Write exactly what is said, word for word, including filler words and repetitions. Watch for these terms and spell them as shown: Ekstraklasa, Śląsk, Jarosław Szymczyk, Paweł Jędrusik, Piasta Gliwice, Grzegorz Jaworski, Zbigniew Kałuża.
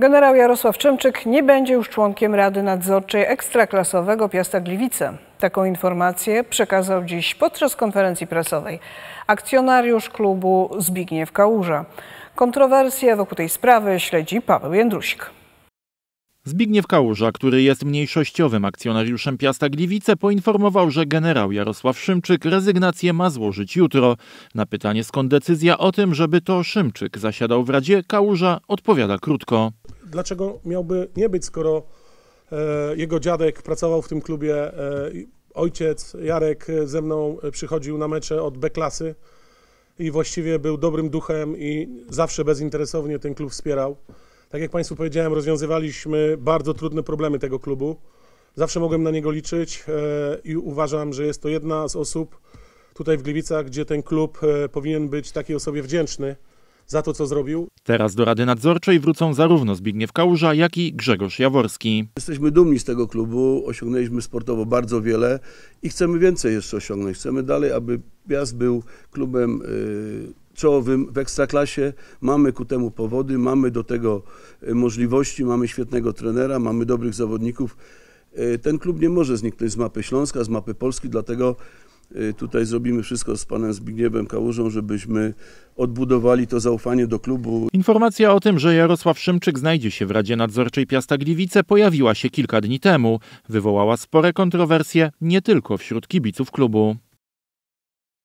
Generał Jarosław Szymczyk nie będzie już członkiem Rady Nadzorczej Ekstraklasowego Piasta Gliwice. Taką informację przekazał dziś podczas konferencji prasowej akcjonariusz klubu Zbigniew Kałuża. Kontrowersje wokół tej sprawy śledzi Paweł Jędrusik. Zbigniew Kałuża, który jest mniejszościowym akcjonariuszem Piasta Gliwice, poinformował, że generał Jarosław Szymczyk rezygnację ma złożyć jutro. Na pytanie, skąd decyzja o tym, żeby to Szymczyk zasiadał w Radzie, Kałuża odpowiada krótko. Dlaczego miałby nie być, skoro e, jego dziadek pracował w tym klubie, e, ojciec Jarek ze mną przychodził na mecze od B klasy i właściwie był dobrym duchem i zawsze bezinteresownie ten klub wspierał. Tak jak Państwu powiedziałem, rozwiązywaliśmy bardzo trudne problemy tego klubu. Zawsze mogłem na niego liczyć i uważam, że jest to jedna z osób tutaj w Gliwicach, gdzie ten klub powinien być takiej osobie wdzięczny za to, co zrobił. Teraz do Rady Nadzorczej wrócą zarówno Zbigniew Kałuża, jak i Grzegorz Jaworski. Jesteśmy dumni z tego klubu, osiągnęliśmy sportowo bardzo wiele i chcemy więcej jeszcze osiągnąć. Chcemy dalej, aby Piast był klubem czołowym w Ekstraklasie. Mamy ku temu powody, mamy do tego możliwości, mamy świetnego trenera, mamy dobrych zawodników. Ten klub nie może zniknąć z mapy Śląska, z mapy Polski, dlatego tutaj zrobimy wszystko z panem Zbigniewem Kałużą, żebyśmy odbudowali to zaufanie do klubu. Informacja o tym, że Jarosław Szymczyk znajdzie się w Radzie Nadzorczej Piasta Gliwice, pojawiła się kilka dni temu. Wywołała spore kontrowersje nie tylko wśród kibiców klubu.